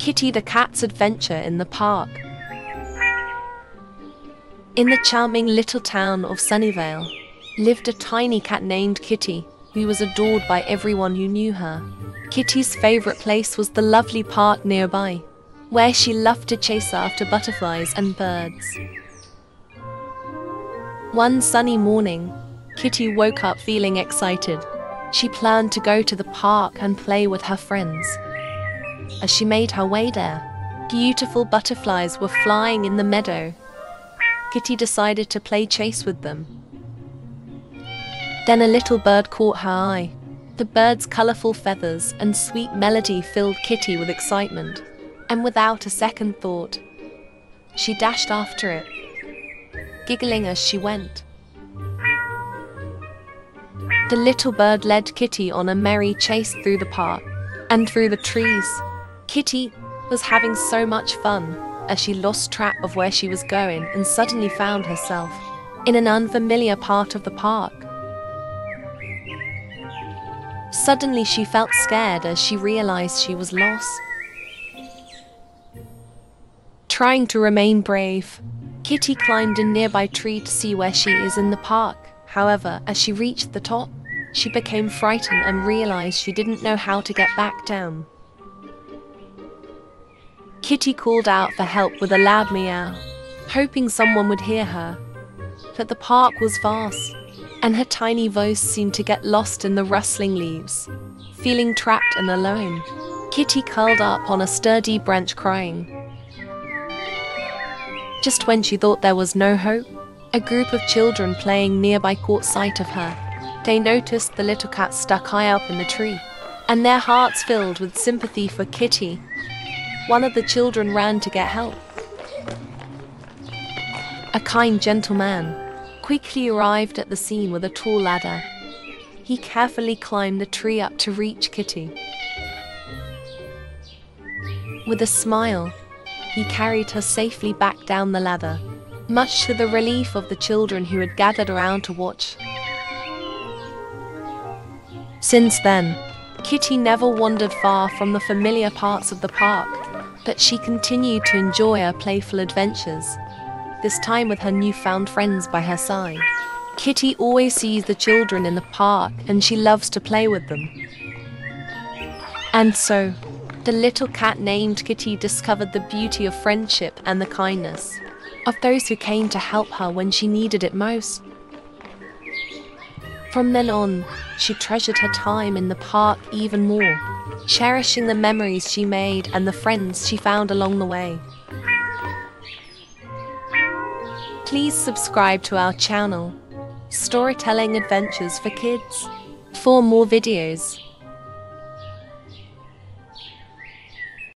Kitty the Cat's Adventure in the Park. In the charming little town of Sunnyvale lived a tiny cat named Kitty, who was adored by everyone who knew her. Kitty's favorite place was the lovely park nearby, where she loved to chase after butterflies and birds. One sunny morning, Kitty woke up feeling excited. She planned to go to the park and play with her friends. As she made her way there, beautiful butterflies were flying in the meadow. Kitty decided to play chase with them. Then a little bird caught her eye. The bird's colorful feathers and sweet melody filled Kitty with excitement, and without a second thought, she dashed after it, giggling as she went. The little bird led Kitty on a merry chase through the park and through the trees. Kitty was having so much fun as she lost track of where she was going and suddenly found herself in an unfamiliar part of the park. Suddenly she felt scared as she realized she was lost. Trying to remain brave, Kitty climbed a nearby tree to see where she is in the park. However, as she reached the top, she became frightened and realized she didn't know how to get back down. Kitty called out for help with a loud meow, hoping someone would hear her. But the park was vast, and her tiny voice seemed to get lost in the rustling leaves. Feeling trapped and alone, Kitty curled up on a sturdy branch crying. Just when she thought there was no hope, a group of children playing nearby caught sight of her. They noticed the little cat stuck high up in the tree, and their hearts filled with sympathy for Kitty. One of the children ran to get help. A kind gentleman quickly arrived at the scene with a tall ladder. He carefully climbed the tree up to reach Kitty. With a smile, he carried her safely back down the ladder, much to the relief of the children who had gathered around to watch. Since then, Kitty never wandered far from the familiar parts of the park, but she continued to enjoy her playful adventures, this time with her newfound friends by her side. Kitty always sees the children in the park and she loves to play with them. And so, the little cat named Kitty discovered the beauty of friendship and the kindness of those who came to help her when she needed it most. From then on, she treasured her time in the park even more, cherishing the memories she made and the friends she found along the way. Please subscribe to our channel, Storytelling Adventures for Kids, for more videos.